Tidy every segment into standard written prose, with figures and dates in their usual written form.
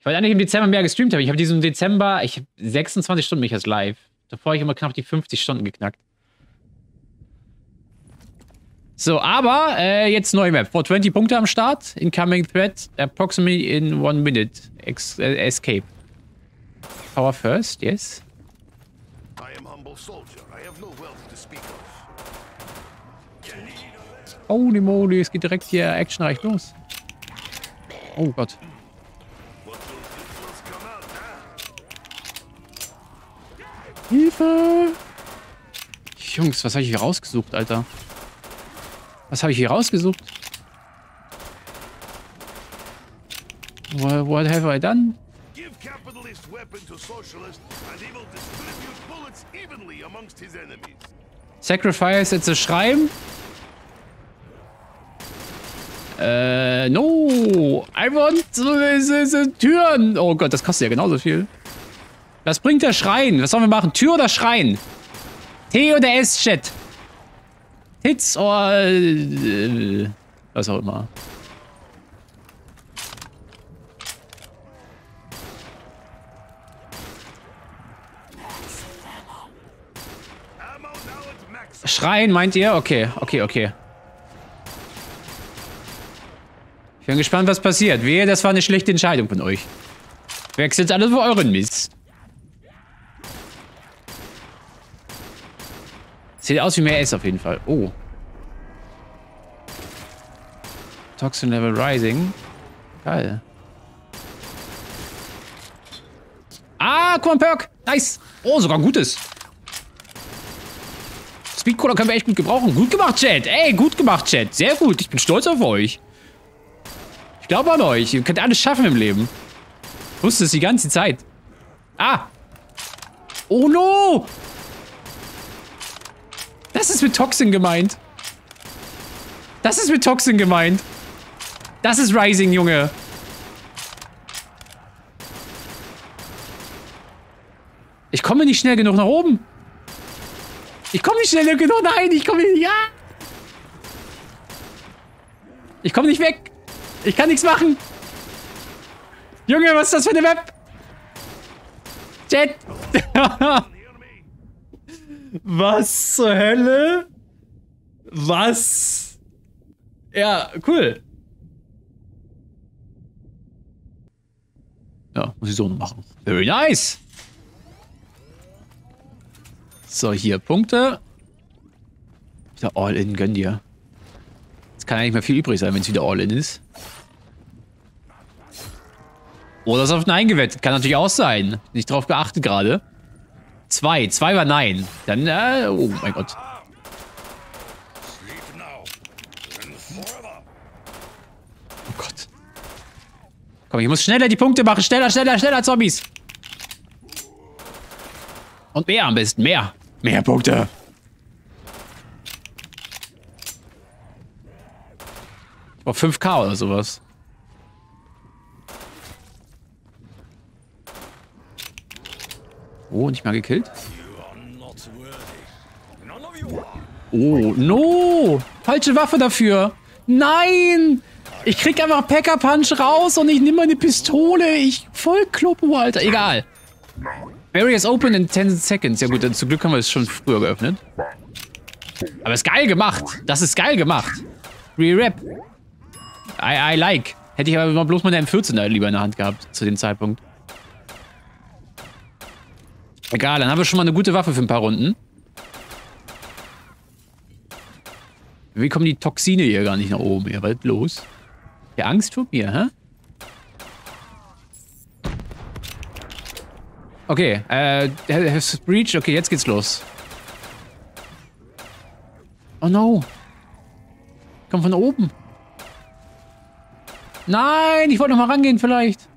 Ich weiß eigentlich im Dezember mehr gestreamt habe. Ich habe diesen Dezember, ich habe 26 Stunden mich erst live. Davor habe ich immer knapp die 50 Stunden geknackt. So, aber jetzt neue Map. 420 Punkte am Start. Incoming Threat. Approximately in 1 minute. Escape. Power first, yes. I am humble soldier. I have no wealth to speak of. Oh, die Modi, es geht direkt hier actionreich los. Oh Gott. Hilfe! Jungs, was habe ich hier rausgesucht, Alter? Was habe ich hier rausgesucht? What have I done? Sacrifice at the Shrine? No! I want the Türen! Oh Gott, das kostet ja genauso viel. Was bringt der Schrein? Was sollen wir machen? Tür oder Schrein? T oder S-Chat? Hits oder... was auch immer. Schrein, meint ihr? Okay, okay, okay. Ich bin gespannt, was passiert. Wehe, das war eine schlechte Entscheidung von euch. Wechselt alles für euren Mist. Sieht aus wie mehr S auf jeden Fall. Oh. Toxin Level Rising. Geil. Ah, guck mal, Perk. Nice. Oh, sogar ein gutes. Speed Cola können wir echt gut gebrauchen. Gut gemacht, Chat. Ey, gut gemacht, Chat. Sehr gut. Ich bin stolz auf euch. Ich glaube an euch. Ihr könnt alles schaffen im Leben. Ich wusste es die ganze Zeit. Ah. Oh, no. Das ist mit Toxin gemeint. Das ist mit Toxin gemeint. Das ist Rising, Junge. Ich komme nicht schnell genug nach oben. Ich komme nicht schnell genug. Nein, ich komme nicht. Ja. Ich komme nicht weg. Ich kann nichts machen. Junge, was ist das für eine Map? Chat. Was zur Hölle? Was? Ja, cool. Ja, muss ich so machen. Very nice. So, hier Punkte. Wieder All-In, gönn dir. Es kann ja nicht mehr viel übrig sein, wenn es wieder All-In ist. Oder ist auf Nein gewettet. Kann natürlich auch sein. Nicht drauf geachtet gerade. Zwei war nein. Dann, oh mein Gott. Oh Gott. Komm, ich muss schneller die Punkte machen. Schneller, Zombies. Und mehr am besten, mehr. Mehr Punkte. Oh, 5.000 oder sowas. Oh, nicht mal gekillt? Oh, no! Falsche Waffe dafür! Nein! Ich krieg einfach Packer Punch raus und ich nehme meine Pistole. Ich voll kloppe, Alter. Egal. Barrier is open in 10 seconds. Ja gut, dann zum Glück haben wir es schon früher geöffnet. Aber ist geil gemacht. Das ist geil gemacht. Re-Rap. I like. Hätte ich aber bloß meine M14 lieber in der Hand gehabt zu dem Zeitpunkt. Egal, dann haben wir schon mal eine gute Waffe für ein paar Runden. Wie kommen die Toxine hier gar nicht nach oben? Hier, was ist los? Ihr Angst vor mir, hä? Okay, Breach, okay, jetzt geht's los. Oh no. Komm von oben. Nein, ich wollte noch mal rangehen vielleicht.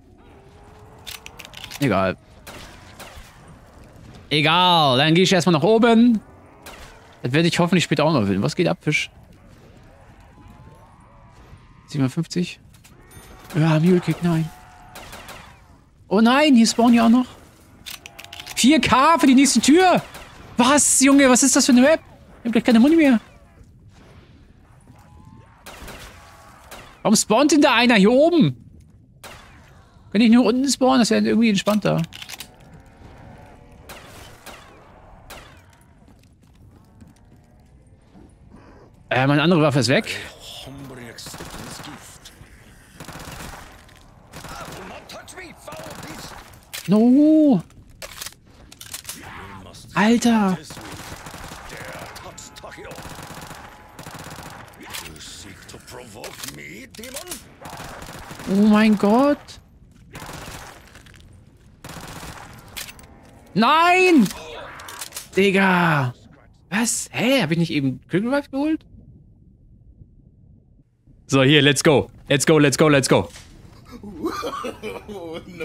Egal. Egal, dann gehe ich erstmal nach oben. Das werde ich hoffentlich später auch noch finden. Was geht ab, Fisch? 57. Ja, Mulekick, nein. Oh nein, hier spawnen ja auch noch. 4K für die nächste Tür. Was, Junge, was ist das für eine Map? Ich hab gleich keine Muni mehr. Warum spawnt denn da einer hier oben? Wenn ich nur unten spawne, ist ja irgendwie entspannter. Meine andere Waffe ist weg. No! Alter! Oh mein Gott! Nein! Digga! Was? Hä? Hab ich nicht eben Quick Revive geholt? So, hier, let's go. Let's go, let's go, let's go. Oh,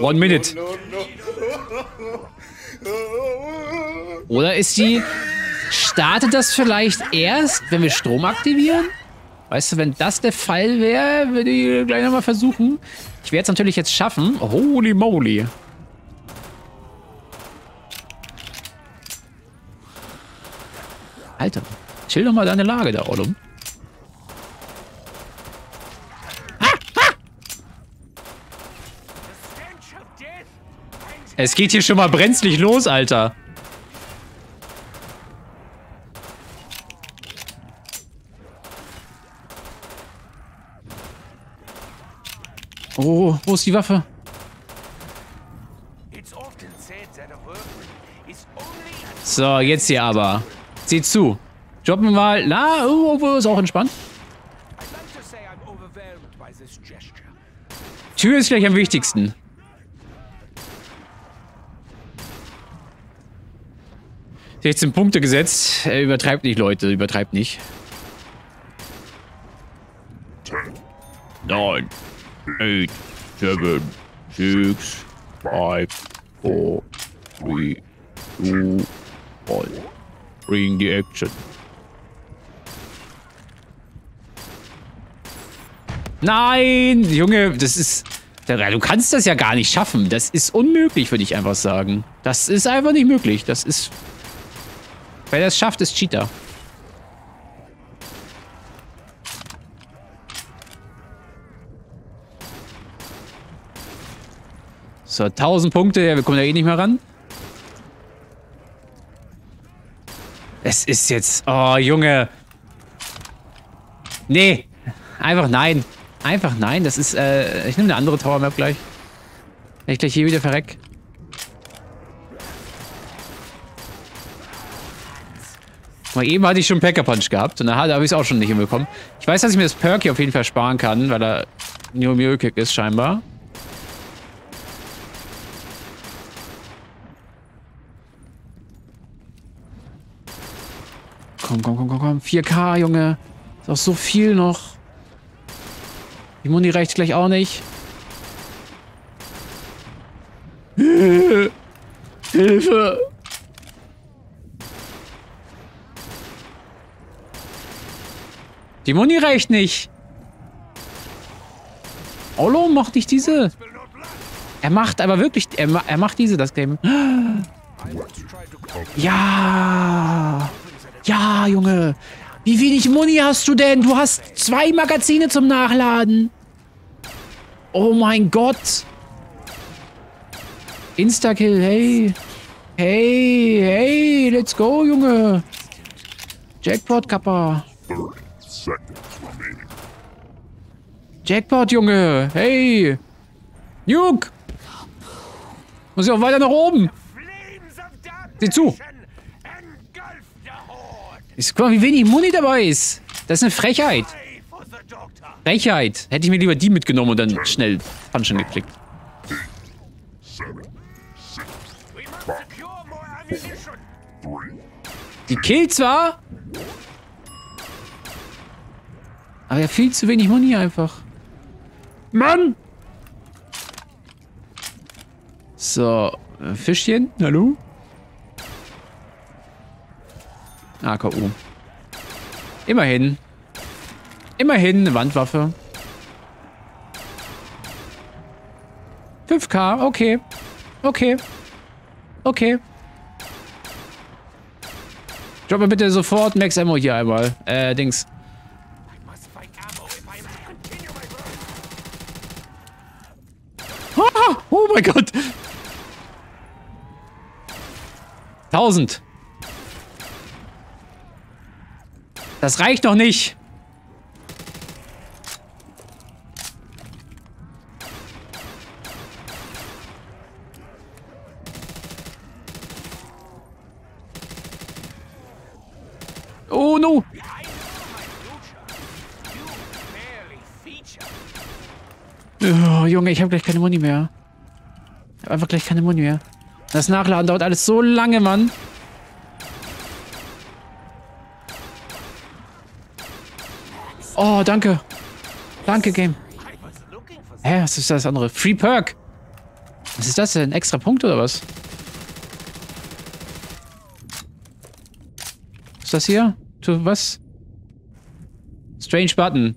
no, 1 minute. No, no, no. Oder ist die... Startet das vielleicht erst, wenn wir Strom aktivieren? Weißt du, wenn das der Fall wäre, würde ich gleich nochmal versuchen. Ich werde es natürlich jetzt schaffen. Holy moly. Alter, chill doch mal deine Lage da, Olum. Es geht hier schon mal brenzlig los, Alter. Oh, wo ist die Waffe? So, jetzt hier aber. Seht zu. Droppen wir mal. Na, oh, ist auch entspannt. Tür ist gleich am wichtigsten. Jetzt 16 Punkte gesetzt. Übertreibt nicht, Leute. Übertreibt nicht. 9, 8, 7, 6, 5, 4, 3, 2, 1. Bring the action. Nein! Junge, das ist... Du kannst das ja gar nicht schaffen. Das ist unmöglich, würde ich einfach sagen. Das ist einfach nicht möglich. Das ist... Wer das schafft, ist Cheater. So, 1000 Punkte. Ja, wir kommen da eh nicht mehr ran. Es ist jetzt... Oh, Junge. Nee. Einfach nein. Einfach nein. Das ist... ich nehme eine andere Tower Map gleich. Wenn ich gleich hier wieder verreck. Mal eben hatte ich schon Packer Punch gehabt und da habe ich es auch schon nicht hinbekommen. Ich weiß, dass ich mir das Perk hier auf jeden Fall sparen kann, weil er nur Mio-Kick ist scheinbar. Komm, komm, komm, komm, komm. 4K, Junge. Ist auch so viel noch. Die Muni reicht gleich auch nicht. Hilfe! Die Muni reicht nicht. Olum macht nicht diese. Er macht aber wirklich... Er macht diese, das Game. Ja. Ja, Junge. Wie wenig Muni hast du denn? Du hast 2 Magazine zum Nachladen. Oh mein Gott. Instakill, hey. Hey, hey. Let's go, Junge. Jackpot-Kappa. Jackpot, Junge! Hey! Nuke! Muss ja auch weiter nach oben! Sieh zu! Guck mal, wie wenig Muni dabei ist! Das ist eine Frechheit! Frechheit! Hätte ich mir lieber die mitgenommen und dann schnell Punchen geklickt. Die killt zwar... Aber ja, viel zu wenig Muni einfach. Mann! So, Fischchen, hallo? AKU. Immerhin. Immerhin eine Wandwaffe. 5K, okay. Okay. Okay. Drop mir bitte sofort Max Ammo hier einmal. Dings. Oh mein Gott. 1000. Das reicht doch nicht. Oh no. Oh, Junge, ich habe gleich keine Muni mehr. Ich habe einfach gleich keine Muni mehr. Das Nachladen dauert alles so lange, Mann. Oh, danke. Danke, Game. Hä, was ist das andere? Free Perk. Was ist das denn? Ein extra Punkt oder was? Ist das hier? Tu was? Strange Button.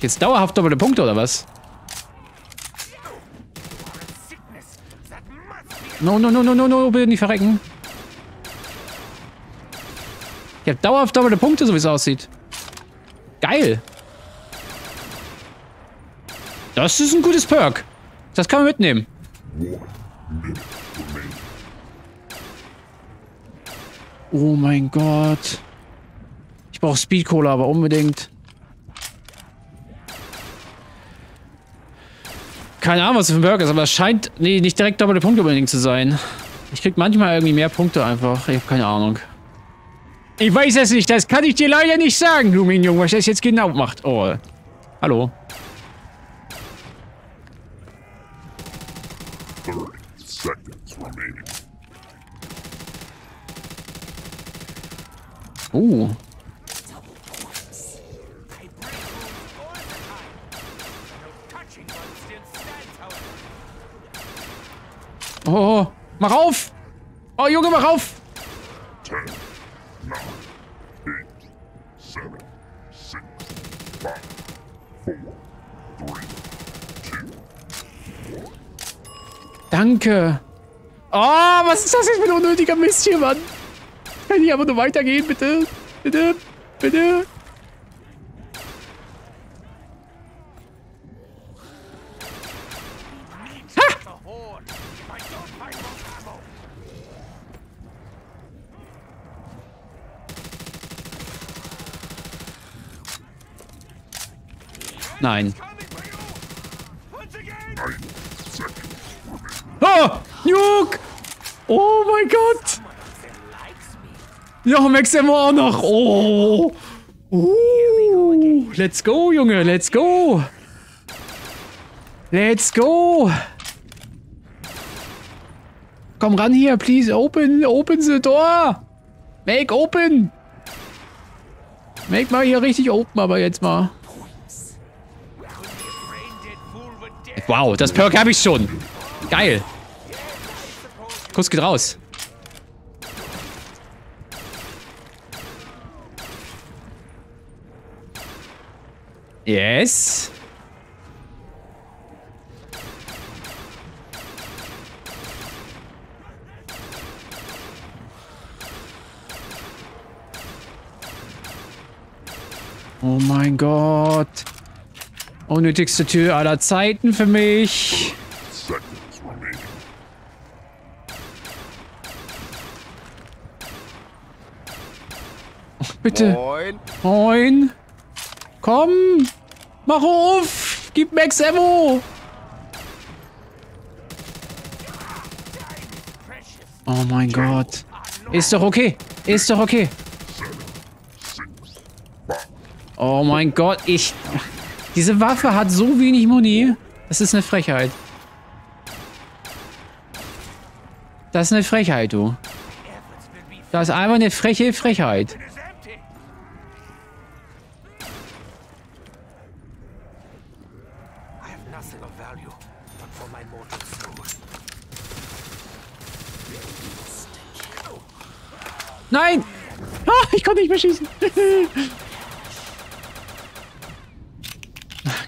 Jetzt dauerhaft doppelte Punkte, oder was? No, no, no, no, no, no, bitte nicht verrecken. Ich hab dauerhaft doppelte Punkte, so wie es aussieht. Geil. Das ist ein gutes Perk. Das kann man mitnehmen. Oh mein Gott. Ich brauche Speed Cola, aber unbedingt. Keine Ahnung, was das für ein Burger ist, aber es scheint nicht direkt doppelte Punkte unbedingt zu sein. Ich krieg manchmal irgendwie mehr Punkte einfach. Ich habe keine Ahnung. Ich weiß es nicht, das kann ich dir leider nicht sagen, Luminium, was das jetzt genau macht. Oh. Hallo. Oh. Oh, mach auf! Oh, Junge, mach auf! 10, 9, 8, 7, 6, 5, 4, 3, 2, 1. Danke! Oh, was ist das jetzt für ein unnötiger Mist hier, Mann? Kann ich aber nur weitergehen, bitte? Bitte? Bitte? Nein. Oh! Nuke! Oh mein Gott! Noch ein Maximo auch noch! Oh! Let's go, Junge! Let's go! Let's go! Komm ran hier, please! Open! Open the door! Make open! Make mal hier richtig open, aber jetzt mal. Wow, das Perk habe ich schon. Geil. Kuss geht raus. Yes. Oh mein Gott. Unnötigste Tür aller Zeiten für mich. Oh, bitte. Moin. Moin. Komm. Mach auf. Gib Max Ammo. Oh mein Gott. Ist doch okay. Ist doch okay. Oh mein Gott. Ich... Diese Waffe hat so wenig Muni. Das ist eine Frechheit. Das ist eine Frechheit, du. Das ist einfach eine freche Frechheit. Nein! Ah, ich konnte nicht mehr schießen.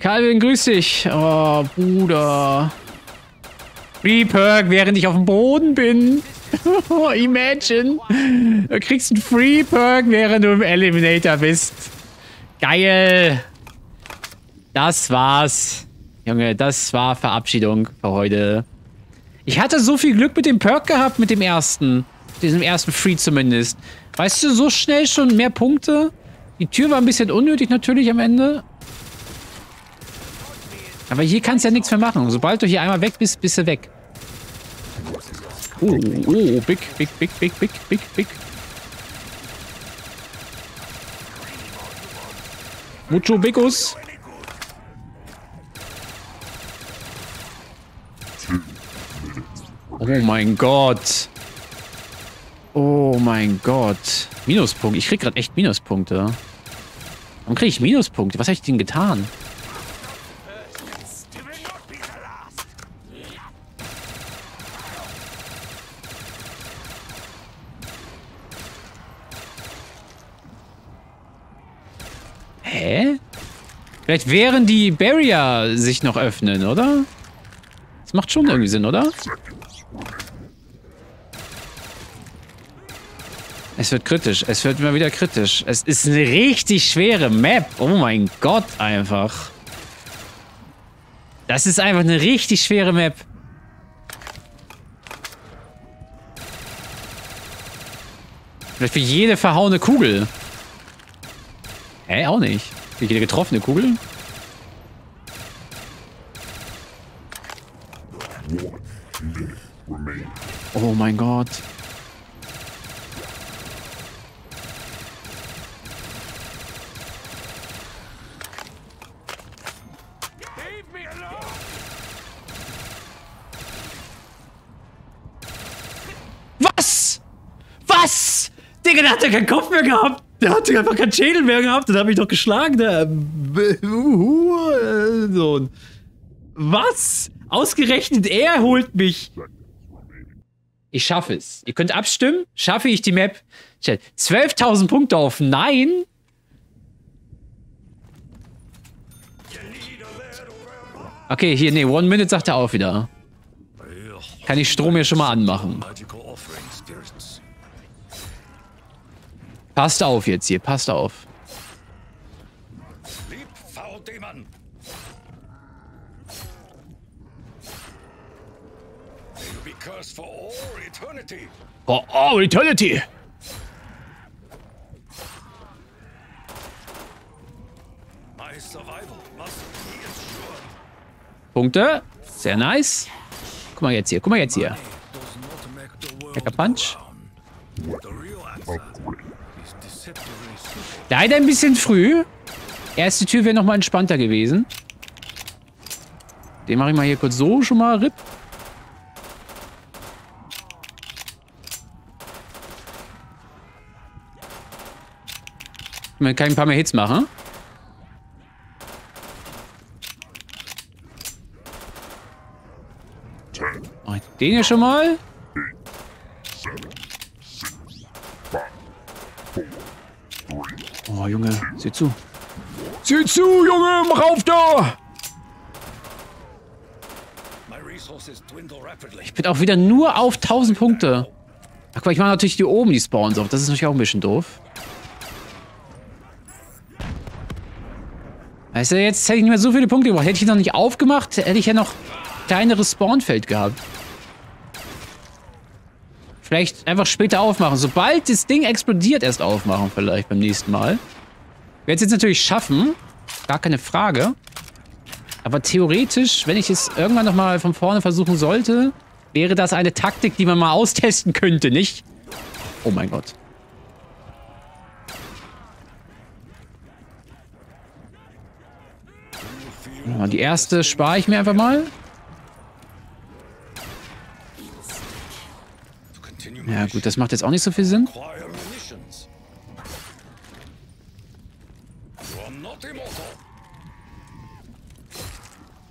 Calvin, grüß dich. Oh, Bruder. Free Perk, während ich auf dem Boden bin. Imagine, du kriegst einen Free Perk, während du im Eliminator bist. Geil. Das war's. Junge, das war Verabschiedung für heute. Ich hatte so viel Glück mit dem Perk gehabt, mit dem ersten. Diesem ersten Free zumindest. Weißt du, so schnell schon mehr Punkte. Die Tür war ein bisschen unnötig natürlich am Ende. Aber hier kannst du ja nichts mehr machen. Sobald du hier einmal weg bist, bist du weg. Oh, big. Mucho Bigus. Oh mein Gott. Oh mein Gott. Minuspunkte. Ich krieg gerade echt Minuspunkte. Warum krieg ich Minuspunkte? Was habe ich denn getan? Hä? Vielleicht während die Barrier sich noch öffnen, oder? Das macht schon irgendwie Sinn, oder? Es wird kritisch. Es wird immer wieder kritisch. Es ist eine richtig schwere Map. Oh mein Gott, einfach. Das ist einfach eine richtig schwere Map. Vielleicht für jede verhauene Kugel. Hä, auch nicht. Für jede getroffene Kugel. Oh mein Gott. Was? Digga, der hat ja keinen Kopf mehr gehabt. Der hat ja einfach keinen Schädel mehr gehabt. Den hab ich doch geschlagen. Der Sohn. Was? Ausgerechnet er holt mich. Ich schaffe es. Ihr könnt abstimmen. Schaffe ich die Map? 12.000 Punkte auf Nein. Okay, hier, nee, One Minute sagt er auch wieder. Kann ich Strom hier schon mal anmachen. Passt auf jetzt hier, passt auf. For all eternity! Punkte. Sehr nice. Guck mal jetzt hier, guck mal jetzt hier. Lecker Punch. Leider ein bisschen früh. Erste Tür wäre nochmal entspannter gewesen. Den mache ich mal hier kurz so schon mal RIP. Man kann ein paar mehr Hits machen. Und den hier schon mal. Oh, Junge, sieh zu. Sieh zu, Junge, mach auf da! Ich bin auch wieder nur auf 1000 Punkte. Ach, guck mal, ich mache natürlich hier oben die Spawns auf. Das ist natürlich auch ein bisschen doof. Weißt du, jetzt hätte ich nicht mehr so viele Punkte gebraucht. Hätte ich noch nicht aufgemacht, hätte ich ja noch kleineres Spawnfeld gehabt. Vielleicht einfach später aufmachen. Sobald das Ding explodiert, erst aufmachen vielleicht beim nächsten Mal. Ich werde es jetzt natürlich schaffen. Gar keine Frage. Aber theoretisch, wenn ich es irgendwann nochmal von vorne versuchen sollte, wäre das eine Taktik, die man mal austesten könnte, nicht? Oh mein Gott. Die erste spare ich mir einfach mal. Ja gut, das macht jetzt auch nicht so viel Sinn.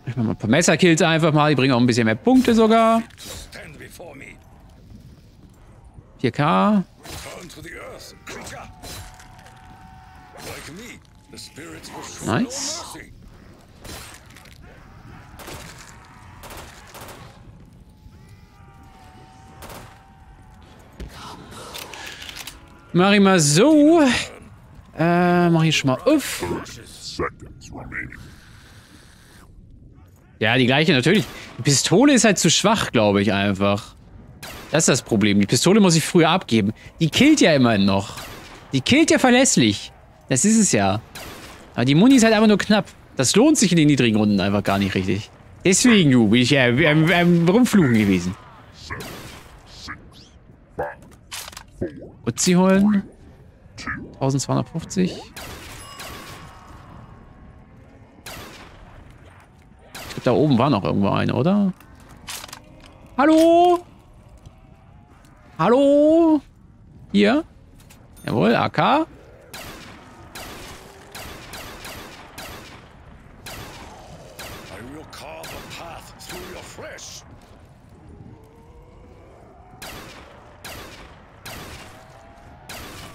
Ich mach mal ein paar Messerkills einfach mal. Die bringen auch ein bisschen mehr Punkte sogar. 4K. Nice. Mach ich mal so. Mach ich schon mal auf. Ja, die gleiche natürlich. Die Pistole ist halt zu schwach, glaube ich, einfach. Das ist das Problem. Die Pistole muss ich früher abgeben. Die killt ja immerhin noch. Die killt ja verlässlich. Das ist es ja. Aber die Muni ist halt einfach nur knapp. Das lohnt sich in den niedrigen Runden einfach gar nicht richtig. Deswegen, du, bin ich rumflugen gewesen. Uzi holen. 1250. Ich glaube, da oben war noch irgendwo eine, oder? Hallo? Hallo? Hier? Jawohl, AK.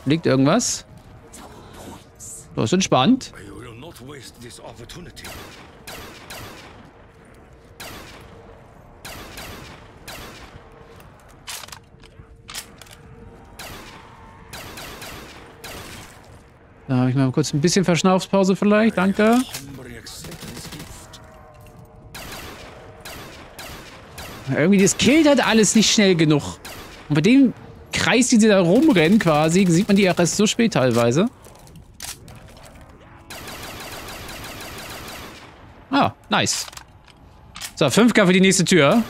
Liegt irgendwas? Das ist entspannt. Da habe ich mal kurz ein bisschen Verschnaufspause vielleicht. Danke. Irgendwie, das killt halt alles nicht schnell genug. Und bei dem Kreis, die sie da rumrennen quasi, sieht man die auch erst so spät teilweise. Ah, nice. So, 5K für die nächste Tür.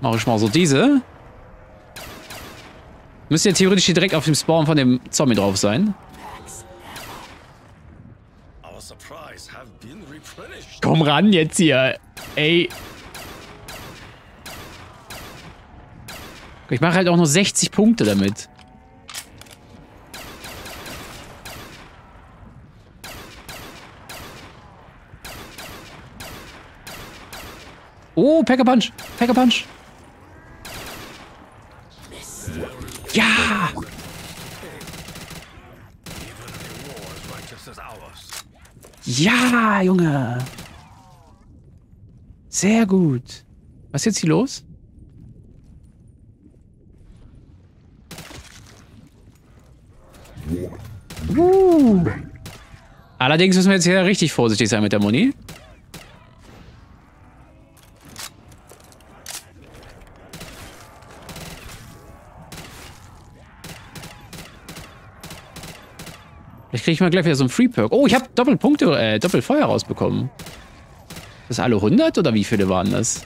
Mache ich mal so diese. Müsste ja theoretisch hier direkt auf dem Spawn von dem Zombie drauf sein. Komm ran jetzt hier. Ey. Ich mache halt auch nur 60 Punkte damit. Oh, Pack-a-Punch. Pack-a-Punch. Ja! Ja, Junge! Sehr gut. Was ist jetzt hier los? Allerdings müssen wir jetzt hier richtig vorsichtig sein mit der Muni. Vielleicht kriege ich mal gleich wieder so einen Free-Perk. Oh, ich habe Doppelpunkte, Doppelfeuer rausbekommen. Das alle 100 oder wie viele waren das?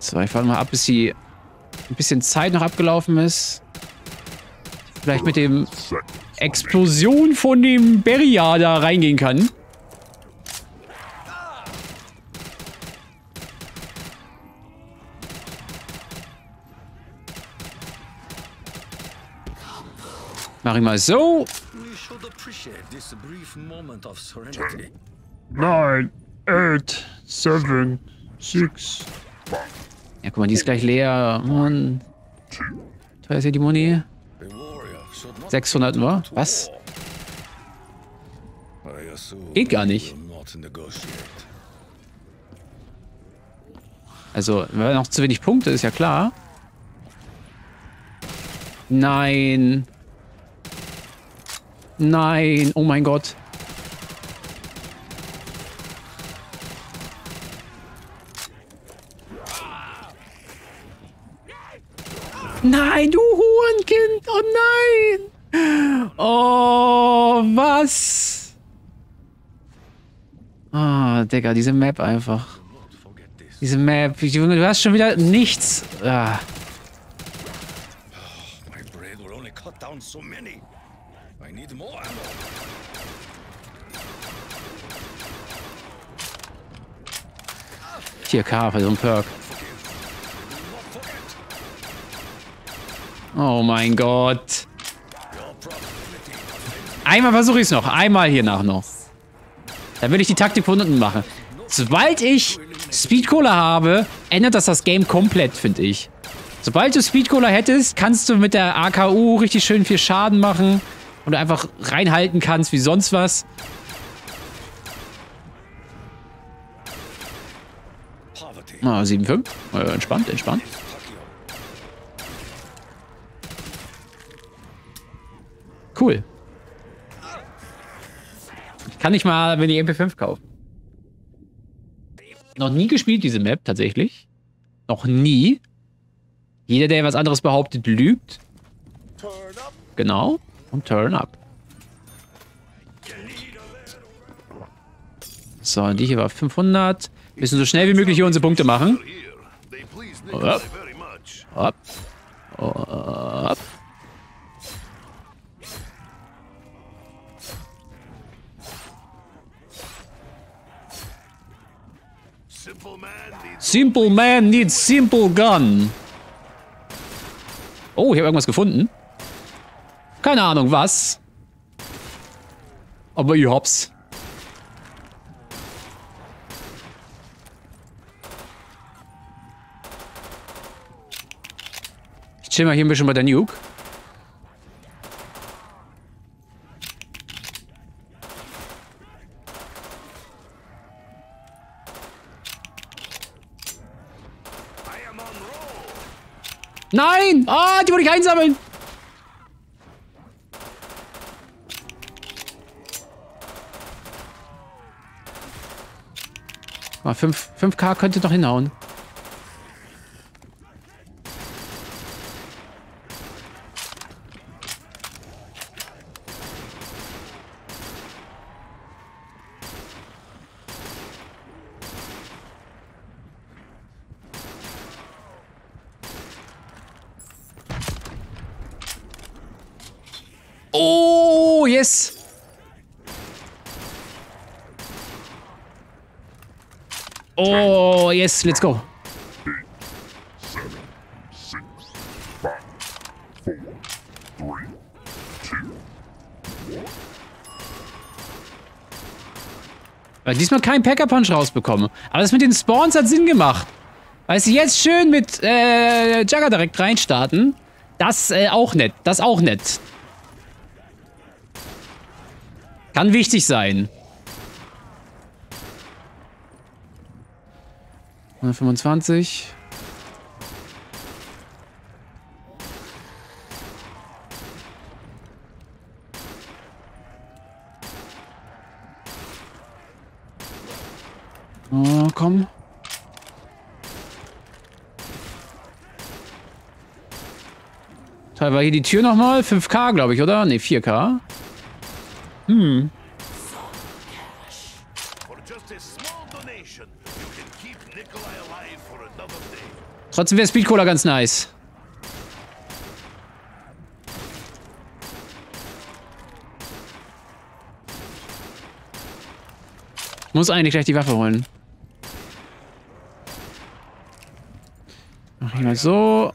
So, ich warte mal ab, bis sie ein bisschen Zeit noch abgelaufen ist. Vielleicht mit dem Explosion von dem Barrier da reingehen kann. Mach ich mal so. Okay. 9, 8, 7, 6. Ja, guck mal, die ist gleich leer. Mann. Teuer ist ja die Muni. 600 nur. Was? Geht gar nicht. Also, wir haben noch zu wenig Punkte, ist ja klar. Nein. Nein. Oh mein Gott. Nein, du Hurenkind! Oh nein! Oh, was? Ah, Digga, diese Map einfach. Diese Map. Du hast schon wieder nichts. Ah. Hier, K, für so ein Perk. Oh mein Gott. Einmal versuche ich es noch. Einmal hiernach noch. Dann würde ich die Taktik von unten machen. Sobald ich Speedcola habe, ändert das Game komplett, finde ich. Sobald du Speedcola hättest, kannst du mit der AKU richtig schön viel Schaden machen. Und du einfach reinhalten kannst wie sonst was. Poverty. Ah, 7,5. Entspannt, entspannt. Cool. Kann ich mal, wenn ich MP5 kaufe. Noch nie gespielt, diese Map, tatsächlich. Noch nie. Jeder, der was anderes behauptet, lügt. Genau. Und Turn Up. So, die hier war 500. Wir müssen so schnell wie möglich hier unsere Punkte machen. Up. Up. Up. Simple man needs simple gun. Oh, ich habe irgendwas gefunden. Keine Ahnung, was. Aber ihr habt's. Ich chill mal hier ein bisschen bei der Nuke. Nein! Ah, die wollte ich einsammeln! Ah, 5K könnte doch hinhauen. Oh, yes! Oh, yes, let's go. 8, 7, 6, 5, 4, 3, 2, 1. Weil ich diesmal keinen Packer-Punch rausbekomme. Aber das mit den Spawns hat Sinn gemacht. Weil sie jetzt schön mit Jugger direkt reinstarten. Das auch nett. Das auch nett. Kann wichtig sein. 125. Oh, komm. Teil war hier die Tür nochmal. 5K, glaube ich, oder? Ne, 4K. Hm. Trotzdem wäre Speedcola ganz nice. Muss eigentlich gleich die Waffe holen. Mach ich mal so.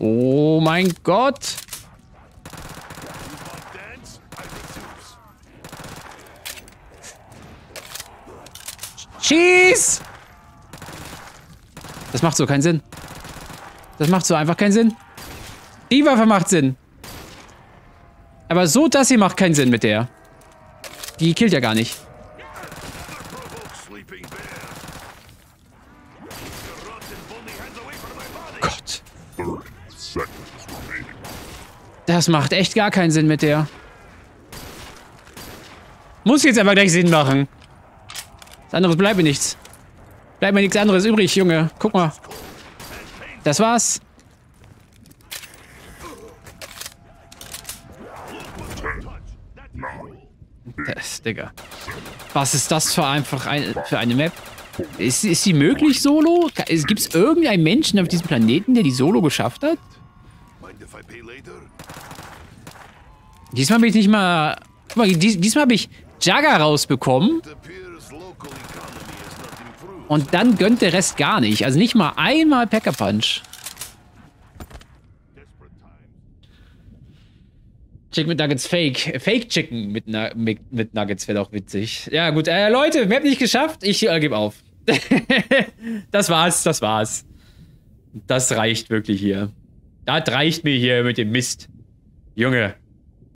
Oh mein Gott! Schieß! Das macht so keinen Sinn. Das macht so einfach keinen Sinn. Die Waffe macht Sinn. Aber so das hier macht keinen Sinn mit der. Die killt ja gar nicht. Gott. Das macht echt gar keinen Sinn mit der. Muss jetzt aber gleich Sinn machen. Das anderes bleibt mir nichts. Bleibt mir nichts anderes übrig, Junge. Guck mal. Das war's. Das, Digga. Was ist das für einfach für eine Map? Ist die möglich solo? Gibt es irgendeinen Menschen auf diesem Planeten, der die solo geschafft hat? Diesmal bin ich nicht mal... Guck mal, diesmal habe ich Jugger rausbekommen. Und dann gönnt der Rest gar nicht. Also nicht mal einmal Packer-Punch. Chicken mit Nuggets Fake. Fake Chicken mit Nuggets wäre doch witzig. Ja gut, Leute, wir haben nicht geschafft. Ich gebe auf. Das war's, das war's. Das reicht wirklich hier. Das reicht mir hier mit dem Mist. Junge.